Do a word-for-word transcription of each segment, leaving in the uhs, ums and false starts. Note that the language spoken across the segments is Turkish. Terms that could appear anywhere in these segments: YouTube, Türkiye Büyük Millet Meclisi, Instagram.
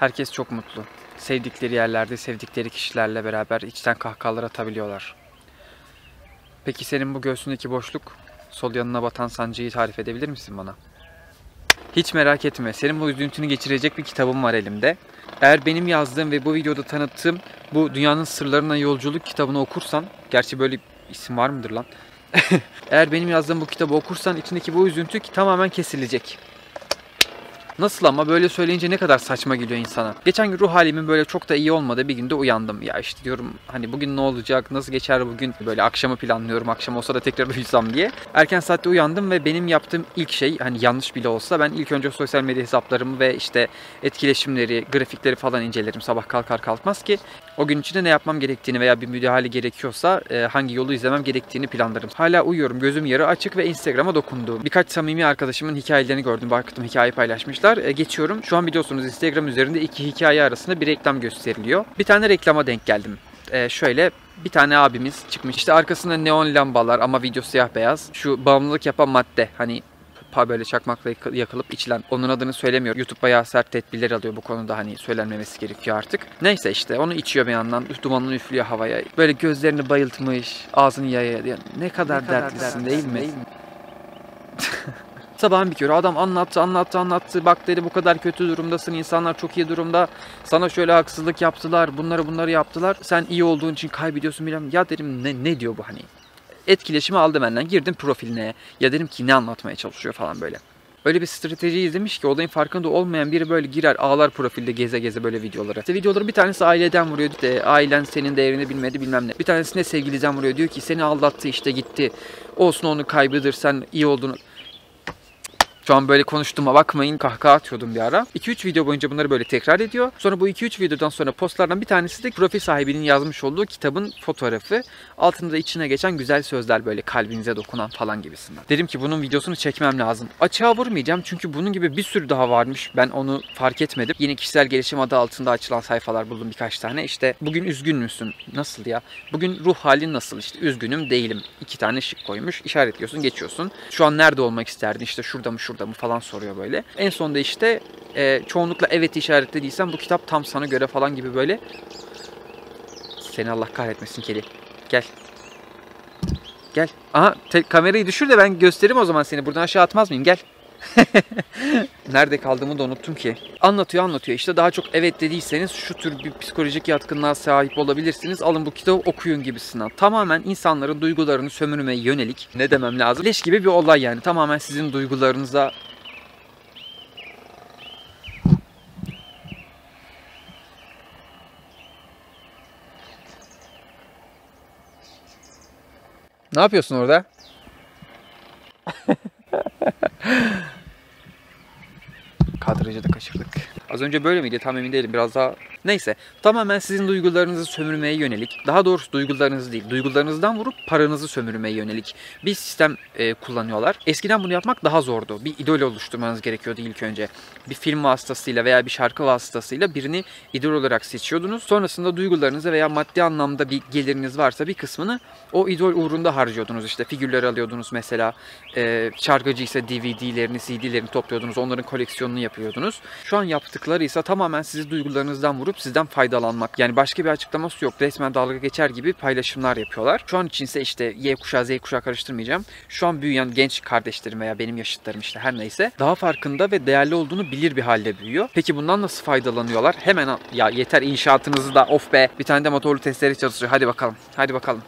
Herkes çok mutlu. Sevdikleri yerlerde, sevdikleri kişilerle beraber içten kahkahalar atabiliyorlar. Peki senin bu göğsündeki boşluk, sol yanına batan sancıyı tarif edebilir misin bana? Hiç merak etme, senin bu üzüntünü geçirecek bir kitabım var elimde. Eğer benim yazdığım ve bu videoda tanıttığım bu Dünyanın Sırlarına Yolculuk kitabını okursan, gerçi böyle isim var mıdır lan? Eğer benim yazdığım bu kitabı okursan içindeki bu üzüntü tamamen kesilecek. Nasıl ama, böyle söyleyince ne kadar saçma geliyor insana. Geçen gün ruh halimin böyle çok da iyi olmadığı bir günde uyandım. Ya işte diyorum, hani bugün ne olacak, nasıl geçer bugün, böyle akşamı planlıyorum, akşam olsa da tekrar uyusam diye. Erken saatte uyandım ve benim yaptığım ilk şey, hani yanlış bile olsa, ben ilk önce sosyal medya hesaplarımı ve işte etkileşimleri, grafikleri falan incelerim sabah kalkar kalkmaz ki o gün içinde ne yapmam gerektiğini veya bir müdahale gerekiyorsa hangi yolu izlemem gerektiğini planlarım. Hala uyuyorum, gözüm yarı açık ve Instagram'a dokunduğum birkaç samimi arkadaşımın hikayelerini gördüm, baktım hikaye paylaşmışlar. Geçiyorum. Şu an biliyorsunuz Instagram üzerinde iki hikaye arasında bir reklam gösteriliyor. Bir tane reklama denk geldim. Ee, şöyle bir tane abimiz çıkmış. İşte arkasında neon lambalar ama video siyah beyaz. Şu bağımlılık yapan madde, hani böyle çakmakla yakılıp içilen, onun adını söylemiyor. YouTube bayağı sert tedbirler alıyor bu konuda, hani söylenmemesi gerekiyor artık. Neyse işte onu içiyor bir yandan. Dumanını üflüyor havaya. Böyle gözlerini bayıltmış. Ağzını yaya. Yani ne kadar, ne kadar dertlisin, dertlisin değil mi? Değil mi? Sabahın bir körü adam anlattı anlattı anlattı. Bak dedi, bu kadar kötü durumdasın, insanlar çok iyi durumda, sana şöyle haksızlık yaptılar, bunları bunları yaptılar, sen iyi olduğun için kaybediyorsun bilmem. Ya dedim, ne, ne diyor bu hani? Etkileşimi aldı benden, girdim profiline, ya dedim ki ne anlatmaya çalışıyor falan böyle. Öyle bir strateji izlemiş ki olayın farkında olmayan biri böyle girer ağlar profilde geze geze böyle videoları. İşte videoları bir tanesi aileden vuruyor, işte ailen senin değerini bilmedi bilmem ne. Bir tanesine sevgiliden vuruyor, diyor ki seni aldattı işte gitti, olsun onu kaybıdır, sen iyi olduğunu... Şu an böyle konuştuğuma bakmayın, kahkaha atıyordum bir ara. iki üç video boyunca bunları böyle tekrar ediyor. Sonra bu iki üç videodan sonra postlardan bir tanesi de profil sahibinin yazmış olduğu kitabın fotoğrafı. Altında da içine geçen güzel sözler, böyle kalbinize dokunan falan gibisinden. Dedim ki bunun videosunu çekmem lazım. Açığa vurmayacağım çünkü bunun gibi bir sürü daha varmış. Ben onu fark etmedim. Yine kişisel gelişim adı altında açılan sayfalar buldum birkaç tane. İşte bugün üzgün müsün? Nasıl ya? Bugün ruh halin nasıl? İşte üzgünüm, değilim. İki tane şık koymuş. İşaretliyorsun, geçiyorsun. Şu an nerede olmak isterdin? İşte şurada mı, şurada mı falan soruyor böyle. En sonunda işte e, çoğunlukla evet işaretlediysen bu kitap tam sana göre falan gibi böyle. Seni Allah kahretmesin kedi. Gel. Gel. Aha, kamerayı düşür de ben göstereyim o zaman seni. Buradan aşağı atmaz mıyım? Gel. Nerede kaldığımı da unuttum ki. Anlatıyor anlatıyor işte, daha çok evet dediyseniz şu tür bir psikolojik yatkınlığa sahip olabilirsiniz, alın bu kitabı okuyun gibisinden. Tamamen insanların duygularını sömürmeye yönelik, ne demem lazım, leş gibi bir olay yani. Tamamen sizin duygularınıza. Ne yapıyorsun orada? Kadrajı da kaçırdık. Az önce böyle miydi? Tam emin değilim. Biraz daha... Neyse. Tamamen sizin duygularınızı sömürmeye yönelik. Daha doğrusu duygularınızı değil, duygularınızdan vurup paranızı sömürmeye yönelik bir sistem e, kullanıyorlar. Eskiden bunu yapmak daha zordu. Bir idol oluşturmanız gerekiyordu ilk önce. Bir film vasıtasıyla veya bir şarkı vasıtasıyla birini idol olarak seçiyordunuz. Sonrasında duygularınızı veya maddi anlamda bir geliriniz varsa bir kısmını o idol uğrunda harcıyordunuz. İşte figürleri alıyordunuz mesela. E, şarkıcı ise D V D'lerini, C D'lerini topluyordunuz. Onların koleksiyonunu yapıyordunuz. Şu an yaptıkları ise tamamen sizi duygularınızdan vurup sizden faydalanmak. Yani başka bir açıklaması yok. Resmen dalga geçer gibi paylaşımlar yapıyorlar. Şu an içinse işte Y kuşağı, Z kuşağı karıştırmayacağım. Şu an büyüyen genç kardeşlerim veya benim yaşıtlarım, işte her neyse, daha farkında ve değerli olduğunu bilir bir halde büyüyor. Peki bundan nasıl faydalanıyorlar? Hemen ya yeter inşaatınızı da, of be. Bir tane de motorlu testere çalışıyor. Hadi bakalım. Hadi bakalım.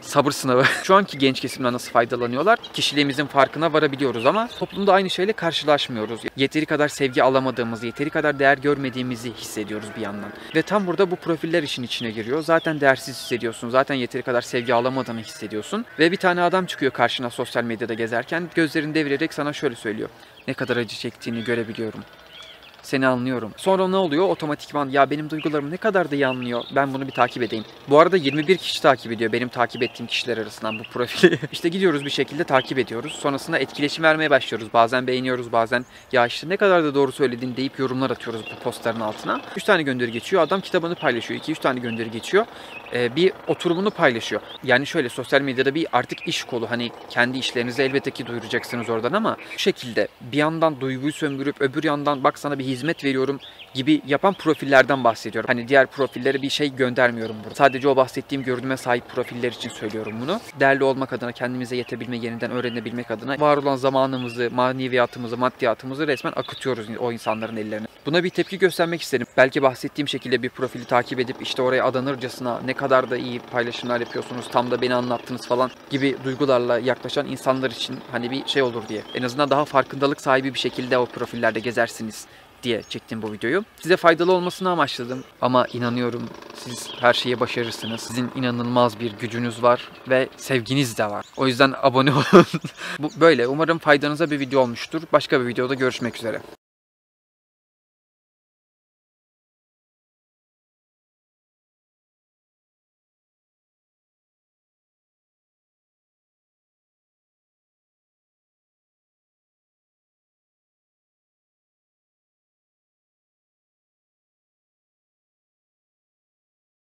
Sabır sınavı. Şu anki genç kesimden nasıl faydalanıyorlar? Kişiliğimizin farkına varabiliyoruz ama toplumda aynı şeyle karşılaşmıyoruz. Yeteri kadar sevgi alamadığımızı, yeteri kadar değer görmediğimizi hissediyoruz bir yandan. Ve tam burada bu profiller işin içine giriyor. Zaten değersiz hissediyorsun, zaten yeteri kadar sevgi alamadığını hissediyorsun. Ve bir tane adam çıkıyor karşına sosyal medyada gezerken, gözlerini devirerek sana şöyle söylüyor. Ne kadar acı çektiğini görebiliyorum. Seni anlıyorum. Sonra ne oluyor? Otomatikman ya benim duygularım ne kadar da iyi anlıyor. Ben bunu bir takip edeyim. Bu arada yirmi bir kişi takip ediyor benim takip ettiğim kişiler arasından bu profili. İşte gidiyoruz bir şekilde takip ediyoruz. Sonrasında etkileşim vermeye başlıyoruz. Bazen beğeniyoruz, bazen ya işte ne kadar da doğru söyledin deyip yorumlar atıyoruz bu postların altına. üç tane gönderi geçiyor. Adam kitabını paylaşıyor. iki üç tane gönderi geçiyor. Ee, bir oturumunu paylaşıyor. Yani şöyle sosyal medyada bir artık iş kolu. Hani kendi işlerinizi elbette ki duyuracaksınız oradan ama bu şekilde bir yandan duyguyu sömürüp öbür yandan bak sana bir hizmet veriyorum gibi yapan profillerden bahsediyorum. Hani diğer profillere bir şey göndermiyorum burada. Sadece o bahsettiğim görünüme sahip profiller için söylüyorum bunu. Değerli olmak adına, kendimize yetebilme, yeniden öğrenebilmek adına var olan zamanımızı, maneviyatımızı, maddiyatımızı resmen akıtıyoruz o insanların ellerine. Buna bir tepki göstermek isterim. Belki bahsettiğim şekilde bir profili takip edip işte oraya adanırcasına ne kadar da iyi paylaşımlar yapıyorsunuz, tam da beni anlattınız falan gibi duygularla yaklaşan insanlar için hani bir şey olur diye. En azından daha farkındalık sahibi bir şekilde o profillerde gezersiniz diye çektim bu videoyu. Size faydalı olmasını amaçladım ama inanıyorum siz her şeye başarırsınız. Sizin inanılmaz bir gücünüz var ve sevginiz de var. O yüzden abone olun. Böyle. Umarım faydanıza bir video olmuştur. Başka bir videoda görüşmek üzere.